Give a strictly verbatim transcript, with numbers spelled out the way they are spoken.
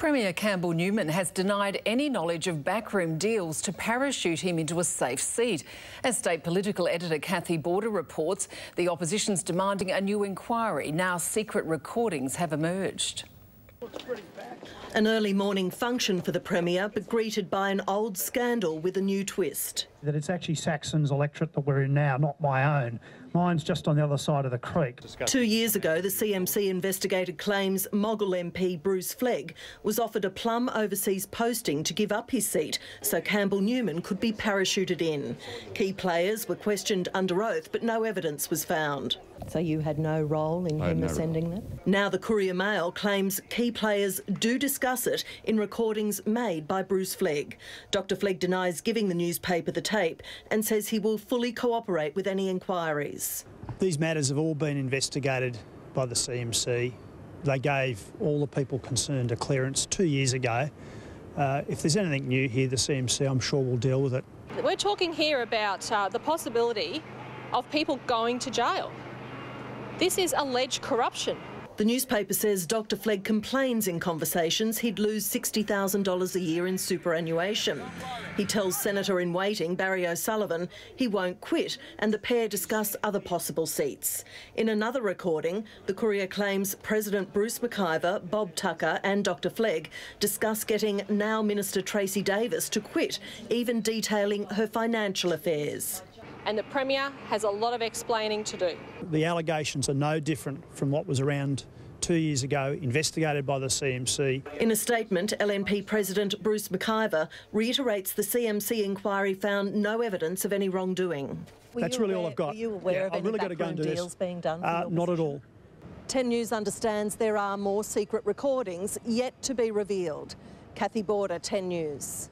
Premier Campbell Newman has denied any knowledge of backroom deals to parachute him into a safe seat. As state political editor Cathy Border reports, the opposition's demanding a new inquiry. Now secret recordings have emerged. An early morning function for the Premier, but greeted by an old scandal with a new twist. That it's actually Saxon's electorate that we're in now, not my own. Mine's just on the other side of the creek. Two years ago, the C M C investigated claims Moggill M P Bruce Flegg was offered a plum overseas posting to give up his seat so Campbell Newman could be parachuted in. Key players were questioned under oath, but no evidence was found. So you had no role in him ascending that? Now the Courier-Mail claims key players do discuss it in recordings made by Bruce Flegg. Doctor Flegg denies giving the newspaper the tape and says he will fully cooperate with any inquiries. These matters have all been investigated by the C M C. They gave all the people concerned a clearance two years ago. Uh, if there's anything new here, the C M C, I'm sure, will deal with it. We're talking here about uh, the possibility of people going to jail. This is alleged corruption. The newspaper says Doctor Flegg complains in conversations he'd lose sixty thousand dollars a year in superannuation. He tells Senator-in-waiting Barry O'Sullivan he won't quit, and the pair discuss other possible seats. In another recording, the Courier claims President Bruce McIver, Bob Tucker and Doctor Flegg discuss getting now Minister Tracy Davis to quit, even detailing her financial affairs. And the Premier has a lot of explaining to do. The allegations are no different from what was around two years ago, investigated by the C M C. In a statement, L N P President Bruce McIver reiterates the C M C inquiry found no evidence of any wrongdoing. Were That's really aware, all I've got. Were you aware yeah, of I've any really backroom go deals this. being done? Uh, not at all. ten News understands there are more secret recordings yet to be revealed. Cathy Border, ten News.